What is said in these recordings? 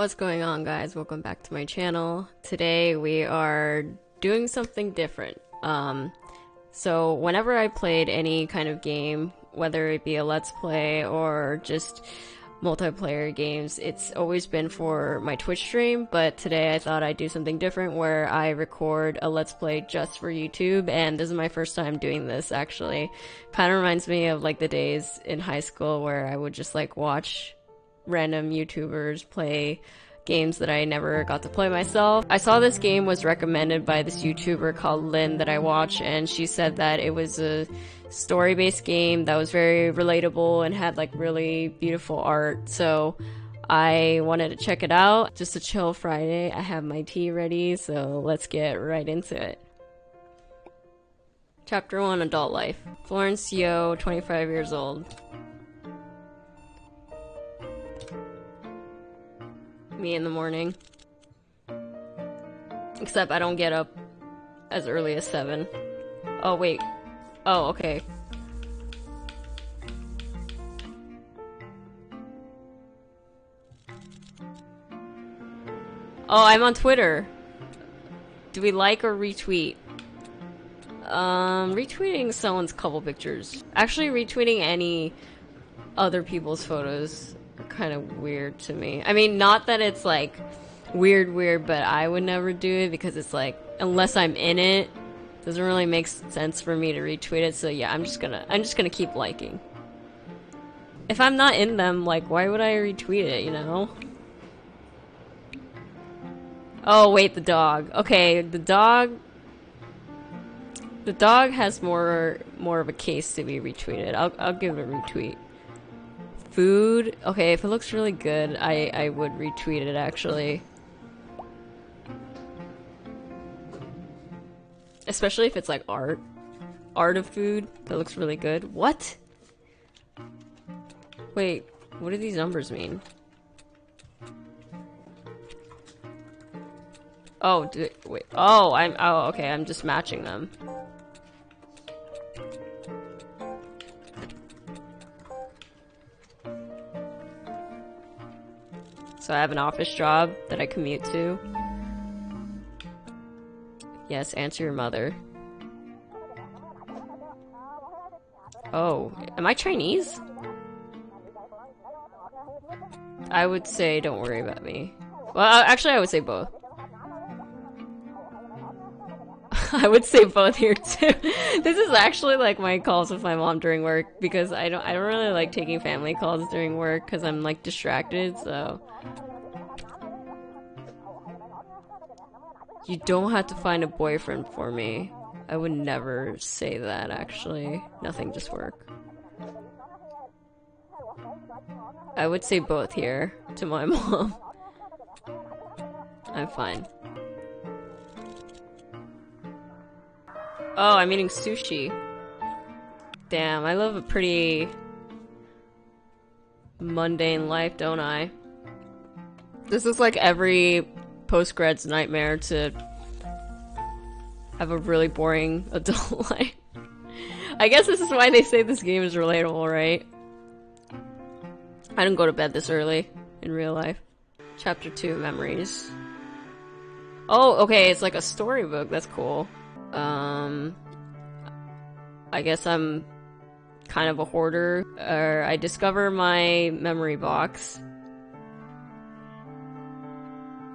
What's going on, guys? Welcome back to my channel. Today we are doing something different. So whenever I played any kind of game, whether it be a Let's Play or just multiplayer games, it's always been for my Twitch stream, but today I thought I'd do something different where I record a Let's Play just for YouTube, and this is my first time doing this, actually. Kind of reminds me of like the days in high school where I would just like watch random YouTubers play games that I never got to play myself. I saw this game was recommended by this YouTuber called Lynn that I watch, and she said that it was a story-based game that was very relatable and had like really beautiful art, so I wanted to check it out. Just a chill Friday, I have my tea ready, so let's get right into it. Chapter 1, Adult Life. Florence Yeo, 25 years old. Me in the morning. Except I don't get up as early as 7. Oh, wait. Oh, okay. Oh, I'm on Twitter. Do we like or retweet? Retweeting someone's couple pictures. Actually, retweeting any other people's photos kind of weird to me. I mean, not that it's like weird, but I would never do it because it's like, unless I'm in it, doesn't really make sense for me to retweet it. So yeah, I'm just gonna keep liking. If I'm not in them, like, why would I retweet it, you know? Oh wait, the dog. Okay, the dog has more of a case to be retweeted. I'll give it a retweet. Food? Okay, if it looks really good, I would retweet it, actually. Especially if it's like art. Art of food that looks really good. What? Wait, what do these numbers mean? Oh, wait. Oh, okay, I'm just matching them. So I have an office job that I commute to. Yes, answer your mother. Oh, am I Chinese? I would say don't worry about me. Well, actually I would say both. I would say both here too. This is actually like my calls with my mom during work, because I don't really like taking family calls during work because I'm like distracted. So you don't have to find a boyfriend for me. I would never say that, actually. Nothing, just work. I would say both here to my mom. I'm fine. Oh, I'm eating sushi. Damn, I live a pretty mundane life, don't I? This is like every post-grad's nightmare, to have a really boring adult life. I guess this is why they say this game is relatable, right? I don't go to bed this early in real life. Chapter 2, Memories. Oh, okay, it's like a storybook, that's cool. I guess I'm kind of a hoarder. Or I discover my memory box.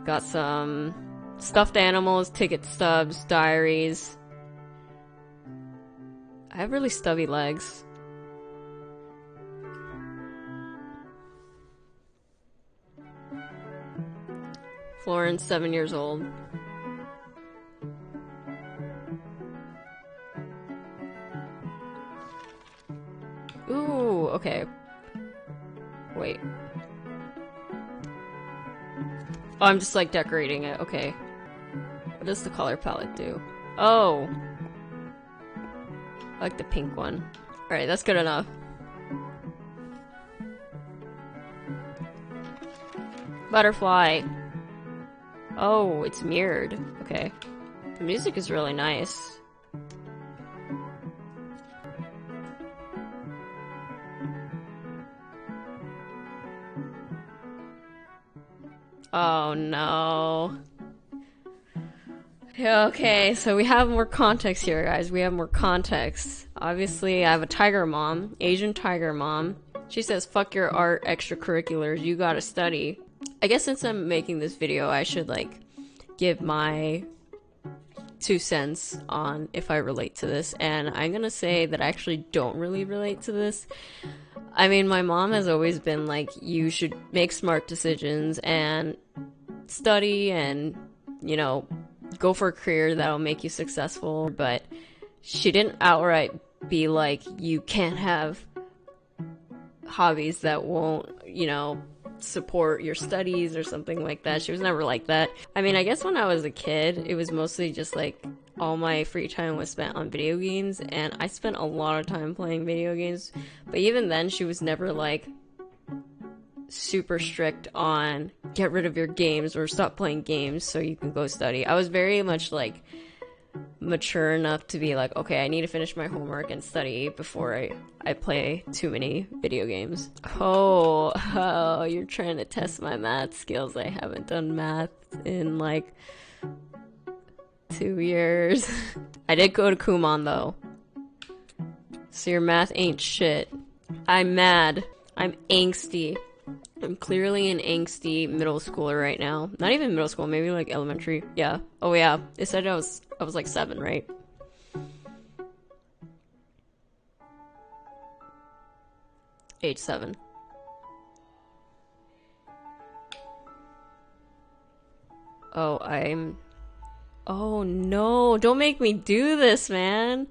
Got some stuffed animals, ticket stubs, diaries. I have really stubby legs. Florence, 7 years old. Ooh, okay. Wait. Oh, I'm just like decorating it, okay. What does the color palette do? Oh! I like the pink one. Alright, that's good enough. Butterfly! Oh, it's mirrored. Okay. The music is really nice. Oh no. Okay, so we have more context here, guys. We have more context. Obviously, I have a tiger mom, Asian tiger mom. She says, fuck your art extracurriculars, you gotta study. I guess since I'm making this video, I should, like, give my 2 cents on if I relate to this, and I'm gonna say that I actually don't really relate to this. I mean, my mom has always been like, you should make smart decisions and study and, you know, go for a career that'll make you successful, but she didn't outright be like, you can't have hobbies that won't, you know, support your studies or something like that. She was never like that. I mean, I guess when I was a kid, it was mostly just like all my free time was spent on video games, and I spent a lot of time playing video games, but even then she was never like super strict on get rid of your games or stop playing games so you can go study. I was very much like mature enough to be like, okay, I need to finish my homework and study before I play too many video games. Oh, you're trying to test my math skills. I haven't done math in like 2 years. I did go to Kumon though. So your math ain't shit. I'm mad. I'm angsty. I'm clearly an angsty middle schooler right now. Not even middle school, maybe like elementary. Yeah. Oh yeah. It said I was like 7, right? Age 7. Oh, oh no, don't make me do this, man.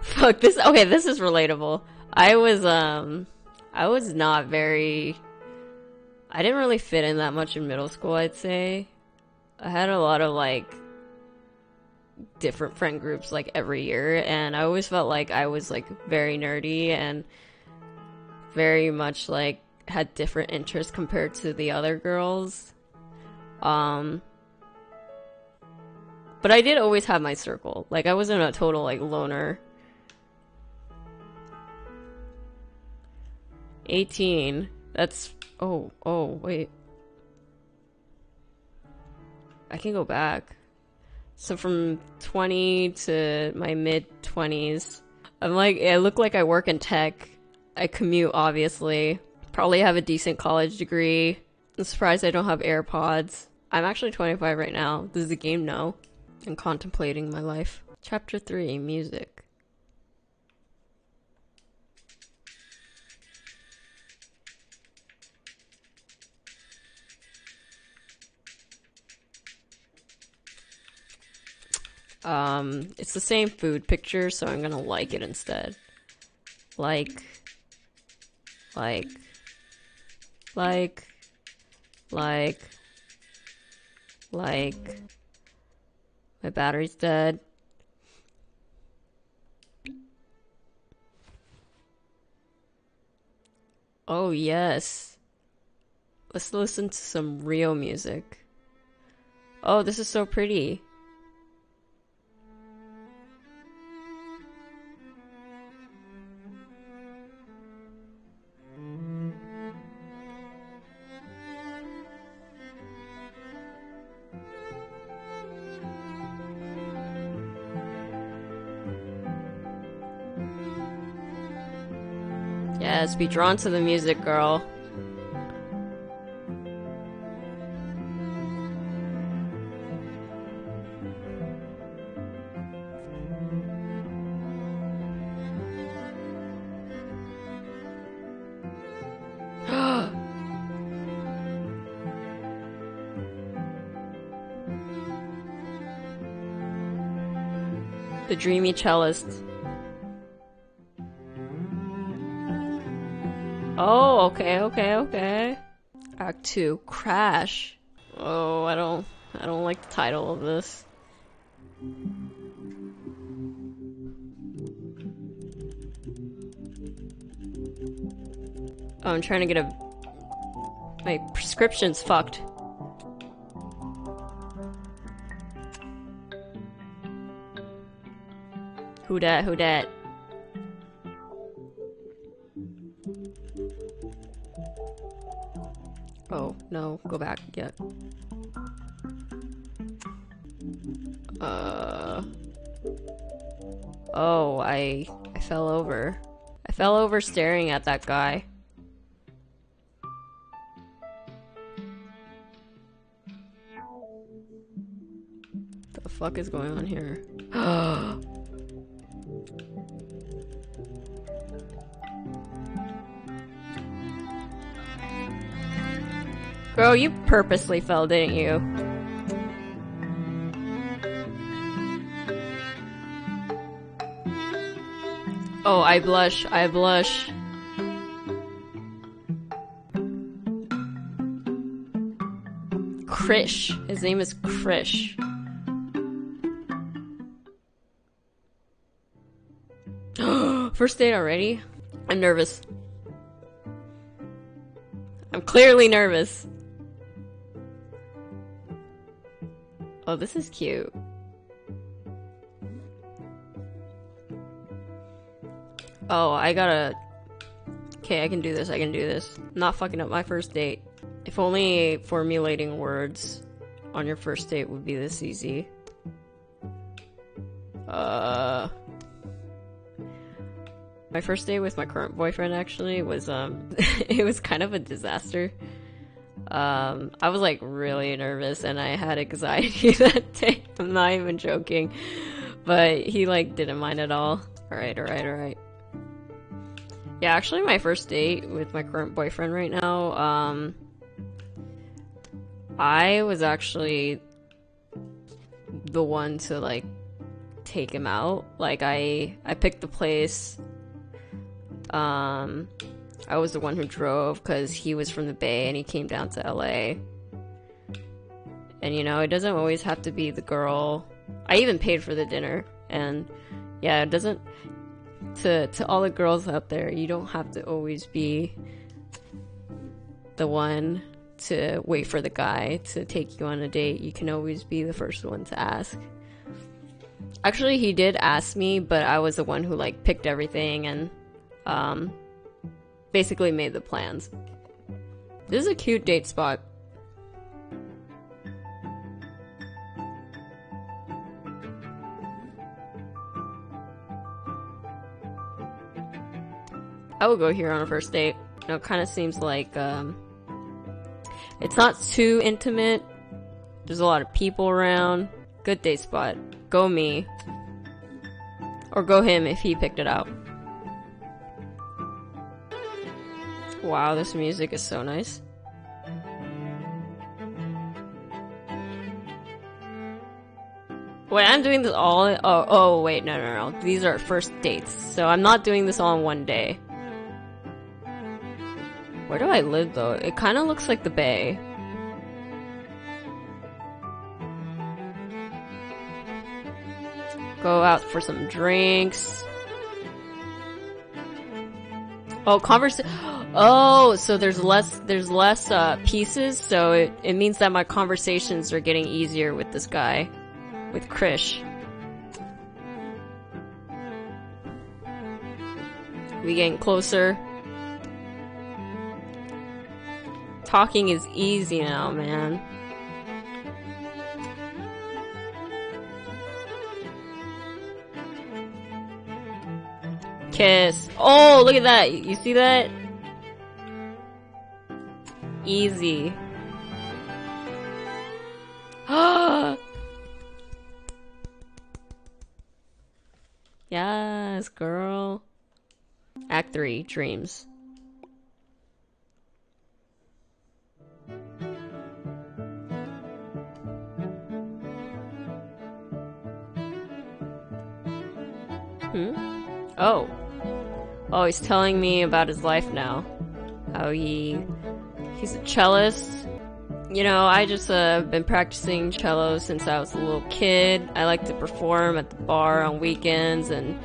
Fuck this. Okay, this is relatable. I was not very, I didn't really fit in that much in middle school, I'd say. I had a lot of, like, different friend groups, like, every year, and I always felt like I was, like, very nerdy and very much, like, had different interests compared to the other girls. But I did always have my circle. Like, I wasn't a total, like, loner. 18. That's... Oh, wait. I can go back. So from 20 to my mid-20s, I'm like, I look like I work in tech. I commute, obviously. Probably have a decent college degree. I'm surprised I don't have AirPods. I'm actually 25 right now. Does the game know? I'm contemplating my life. Chapter 3, music. It's the same food picture, so I'm gonna like it instead. Like. My battery's dead. Oh, yes. Let's listen to some real music. Oh, this is so pretty. Yes, be drawn to the music, girl. The dreamy cellist. Oh, okay. Act 2, Crash. Oh, I don't like the title of this. Oh, I'm trying to get my prescription's fucked. Who dat? Oh, no, go back, yeah. Oh, I fell over. I fell over staring at that guy. What the fuck is going on here? Girl, you purposely fell, didn't you? Oh, I blush, I blush. Krish. His name is Krish. First date already? I'm nervous. I'm clearly nervous. Oh, this is cute. Oh, I gotta... Okay, I can do this, I can do this. I'm not fucking up my first date. If only formulating words on your first date would be this easy. My first date with my current boyfriend, actually, was, it was kind of a disaster. I was, like, really nervous, and I had anxiety that day. I'm not even joking. But he, like, didn't mind at all. Alright, alright, alright. Yeah, actually, my first date with my current boyfriend right now, I was actually the one to, like, take him out. Like, I picked the place. I was the one who drove because he was from the Bay and he came down to LA. And you know, it doesn't always have to be the girl. I even paid for the dinner. And yeah, it doesn't, to all the girls out there, you don't have to always be the one to wait for the guy to take you on a date. You can always be the first one to ask. Actually, he did ask me, but I was the one who like picked everything and basically made the plans. This is a cute date spot. I would go here on a first date. You know, it kind of seems like, it's not too intimate. There's a lot of people around. Good date spot. Go me. Or go him if he picked it out. Wow, this music is so nice. Wait, I'm doing this all in, oh wait, no. These are first dates, so I'm not doing this all in one day. Where do I live though? It kind of looks like the Bay. Go out for some drinks. Oh, oh, so there's less pieces, so it means that my conversations are getting easier with this guy, with Krish. We getting closer. Talking is easy now, man. Kiss. Oh, look at that. You see that? Easy. Yes, girl. Act 3, dreams. Oh. Oh, he's telling me about his life now. How he's a cellist. You know, I just been practicing cello since I was a little kid. I like to perform at the bar on weekends and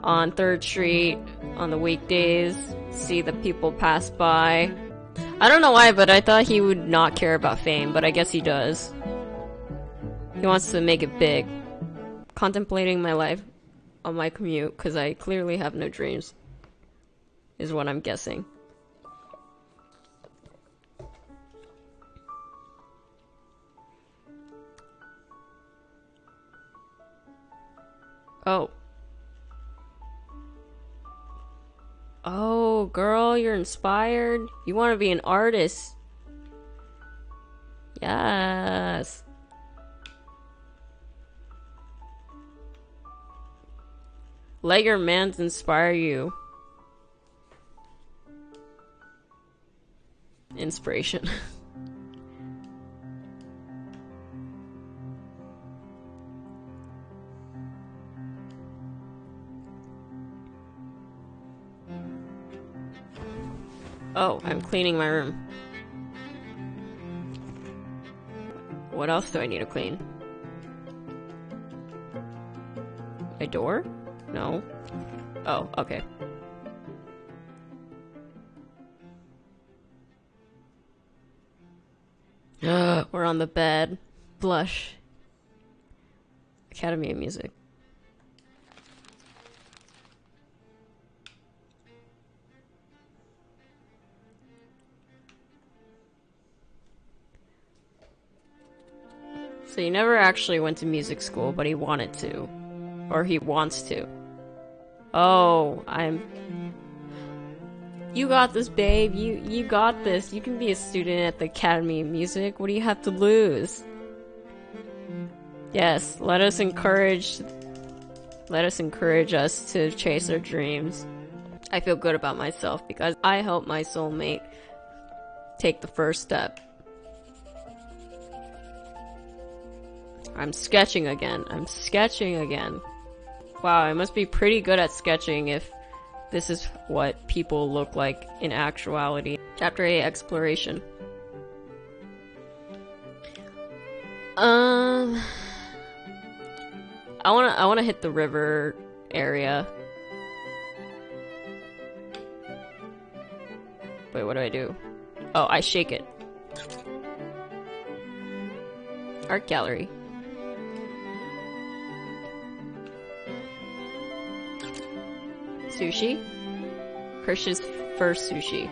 on 3rd Street on the weekdays. See the people pass by. I don't know why, but I thought he would not care about fame, but I guess he does. He wants to make it big. Contemplating my life on my commute because I clearly have no dreams. Is what I'm guessing. Oh, girl, you're inspired. You want to be an artist. Yes. Let your mans inspire you. Inspiration. Oh, I'm cleaning my room. What else do I need to clean? A door? No. Oh, okay. We're on the bed. Blush. Academy of Music. So he never actually went to music school, but he wanted to. Or he wants to. Oh, you got this, babe. You got this. You can be a student at the Academy of Music. What do you have to lose? Yes, let us encourage us to chase our dreams. I feel good about myself because I helped my soulmate take the first step. I'm sketching again. I'm sketching again. Wow, I must be pretty good at sketching if this is what people look like in actuality. Chapter 8, Exploration. I wanna hit the river area. Wait, what do I do? Oh, I shake it. Art gallery. Sushi? Krish's first sushi.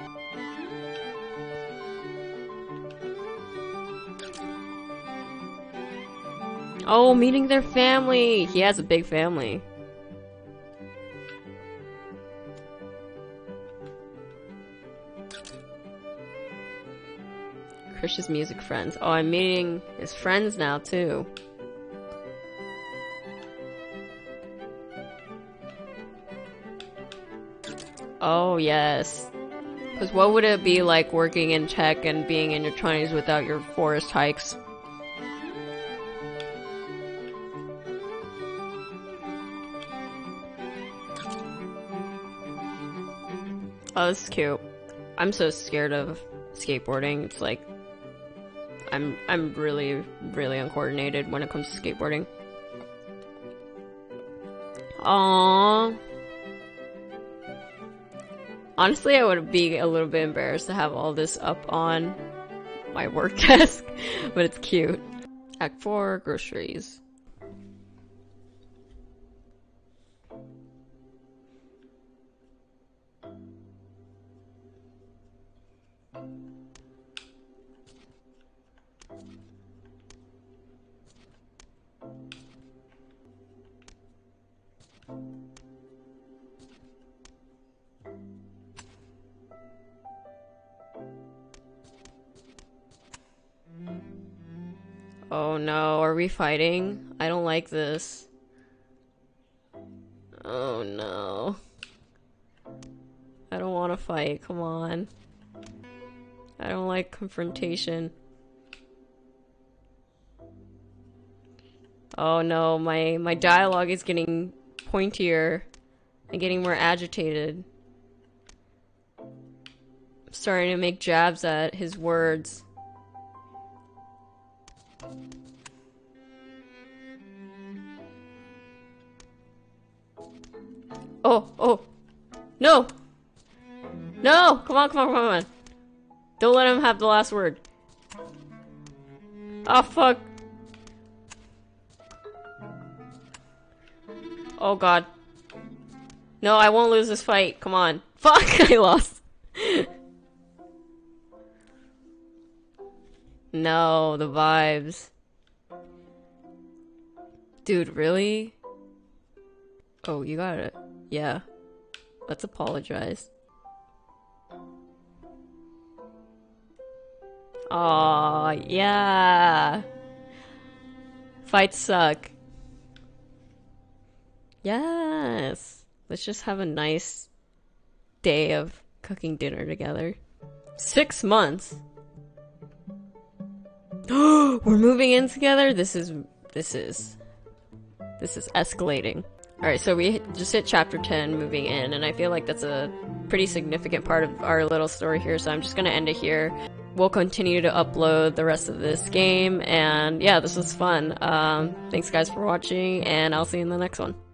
Oh, meeting their family! He has a big family. Krish's music friends. Oh, I'm meeting his friends now, too. Oh, yes. Because what would it be like working in tech and being in your 20s without your forest hikes? Oh, this is cute. I'm so scared of skateboarding. It's like... I'm really, really uncoordinated when it comes to skateboarding. Aww. Honestly, I would be a little bit embarrassed to have all this up on my work desk, but it's cute. Act 4, groceries. Oh no, are we fighting? I don't like this. Oh no. I don't want to fight, come on. I don't like confrontation. Oh no, my dialogue is getting pointier and getting more agitated. I'm starting to make jabs at his words. Oh, oh, no, no, come on, come on, come on, don't let him have the last word. Oh, fuck. Oh, God. No, I won't lose this fight, come on. Fuck, I lost. No, the vibes. Dude, really? Oh, you got it. Yeah. Let's apologize. Aw, yeah. Fights suck. Yes. Let's just have a nice day of cooking dinner together. 6 months. We're moving in together. This is escalating. All right, so we just hit chapter 10, moving in, and I feel like that's a pretty significant part of our little story here. So I'm just gonna end it here. We'll continue to upload the rest of this game, and yeah, this was fun. Thanks guys for watching, and I'll see you in the next one.